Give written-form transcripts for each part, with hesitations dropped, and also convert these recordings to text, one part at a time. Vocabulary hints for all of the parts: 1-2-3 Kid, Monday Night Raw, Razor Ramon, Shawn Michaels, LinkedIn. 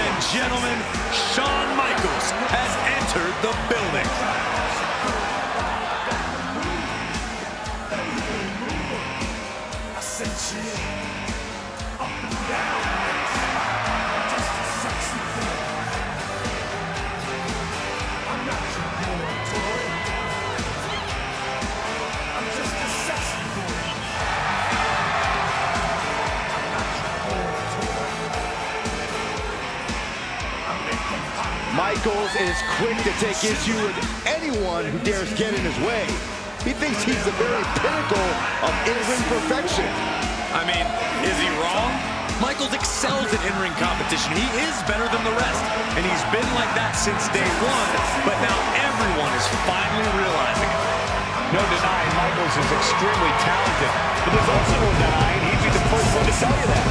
and gentlemen, Shawn Michaels has entered the building. I said shit, up and down, just a sexy thing. I'm not your boy toy, I'm just a sexy boy. I'm not your boy toy, I'm making fun. Michaels is quick to take issue with anyone who dares get in his way. He thinks he's the very pinnacle of in-ring perfection. I mean, is he wrong? Michaels excels at in-ring competition. He is better than the rest, and he's been like that since day one, but now everyone is finally realizing it. No denying, Michaels is extremely talented, but there's also no denying he'd be the first one to tell you that.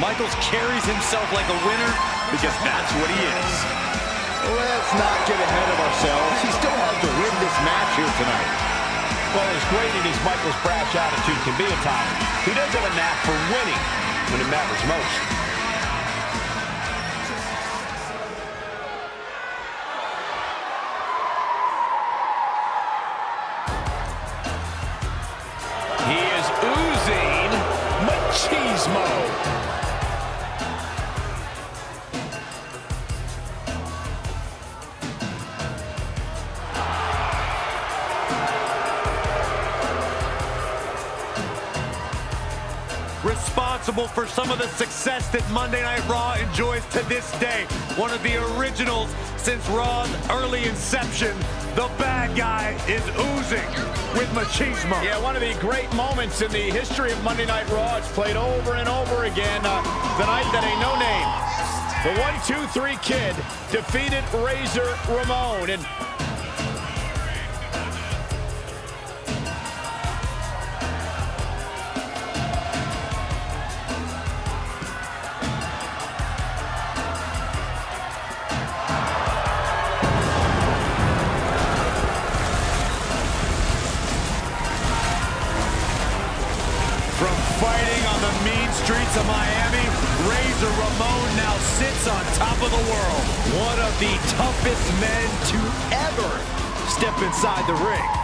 Michaels carries himself like a winner, because that's what he is. Let's not get ahead of ourselves. He still has to win this match here tonight. Well, as great as Michaels' brash attitude can be at times, he does have a knack for winning when it matters most. He is oozing machismo. Responsible for some of the success that Monday Night Raw enjoys to this day. One of the originals since Raw's early inception. The bad guy is oozing with machismo. Yeah, one of the great moments in the history of Monday Night Raw. It's played over and over again. The night that a no-name, the 1-2-3 Kid, defeated Razor Ramon. And from fighting on the mean streets of Miami, Razor Ramon now sits on top of the world. One of the toughest men to ever step inside the ring.